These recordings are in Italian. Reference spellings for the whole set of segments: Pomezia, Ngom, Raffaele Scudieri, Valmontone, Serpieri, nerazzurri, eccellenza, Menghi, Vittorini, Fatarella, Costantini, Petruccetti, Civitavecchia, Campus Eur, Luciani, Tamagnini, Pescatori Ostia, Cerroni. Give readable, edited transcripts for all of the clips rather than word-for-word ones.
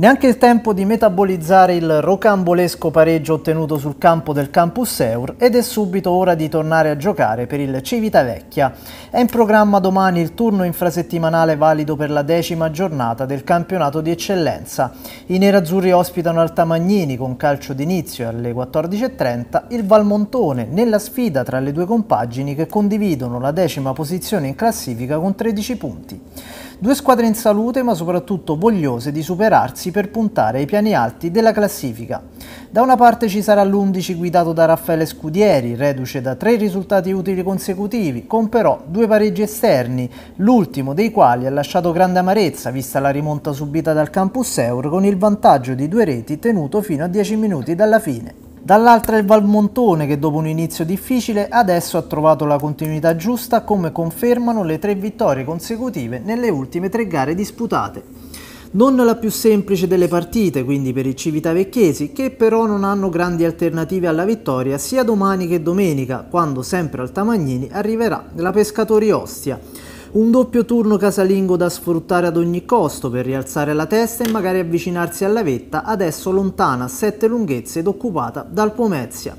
Neanche il tempo di metabolizzare il rocambolesco pareggio ottenuto sul campo del Campus Eur ed è subito ora di tornare a giocare per il Civitavecchia. È in programma domani il turno infrasettimanale valido per la 10ª giornata del campionato di eccellenza. I nerazzurri ospitano al Tamagnini con calcio d'inizio e alle 14:30 il Valmontone nella sfida tra le due compagini che condividono la 10ª posizione in classifica con 13 punti. Due squadre in salute ma soprattutto vogliose di superarsi per puntare ai piani alti della classifica. Da una parte ci sarà l'11 guidato da Raffaele Scudieri, reduce da 3 risultati utili consecutivi, con però 2 pareggi esterni, l'ultimo dei quali ha lasciato grande amarezza vista la rimonta subita dal Campus Eur con il vantaggio di 2 reti tenuto fino a 10 minuti dalla fine. Dall'altra il Valmontone che dopo un inizio difficile adesso ha trovato la continuità giusta come confermano le 3 vittorie consecutive nelle ultime 3 gare disputate. Non la più semplice delle partite quindi per i civitavecchiesi che però non hanno grandi alternative alla vittoria sia domani che domenica quando sempre al Tamagnini arriverà la Pescatori Ostia. Un doppio turno casalingo da sfruttare ad ogni costo per rialzare la testa e magari avvicinarsi alla vetta, adesso lontana a 7 lunghezze ed occupata dal Pomezia.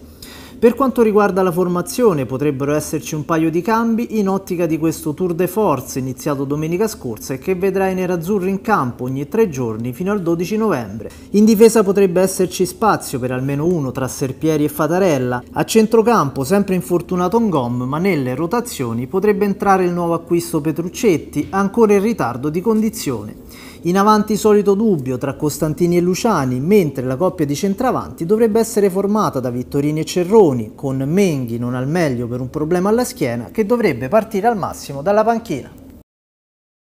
Per quanto riguarda la formazione potrebbero esserci un paio di cambi in ottica di questo tour de force iniziato domenica scorsa e che vedrà i nerazzurri in campo ogni 3 giorni fino al 12 novembre. In difesa potrebbe esserci spazio per almeno uno tra Serpieri e Fatarella, a centrocampo sempre infortunato Ngom ma nelle rotazioni potrebbe entrare il nuovo acquisto Petruccetti ancora in ritardo di condizione. In avanti solito dubbio tra Costantini e Luciani, mentre la coppia di centravanti dovrebbe essere formata da Vittorini e Cerroni, con Menghi non al meglio per un problema alla schiena che dovrebbe partire al massimo dalla panchina.